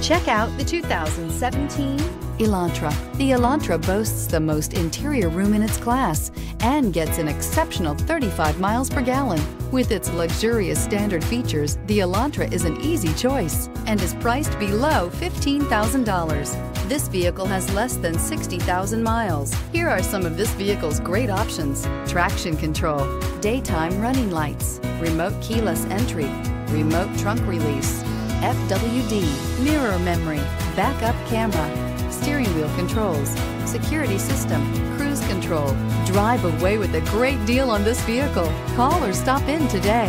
Check out the 2017 Elantra. The Elantra boasts the most interior room in its class and gets an exceptional 35 miles per gallon. With its luxurious standard features, the Elantra is an easy choice and is priced below $15,000. This vehicle has less than 60,000 miles. Here are some of this vehicle's great options: traction control, daytime running lights, remote keyless entry, remote trunk release, FWD, mirror memory, backup camera, steering wheel controls, security system, cruise control. Drive away with a great deal on this vehicle. Call or stop in today.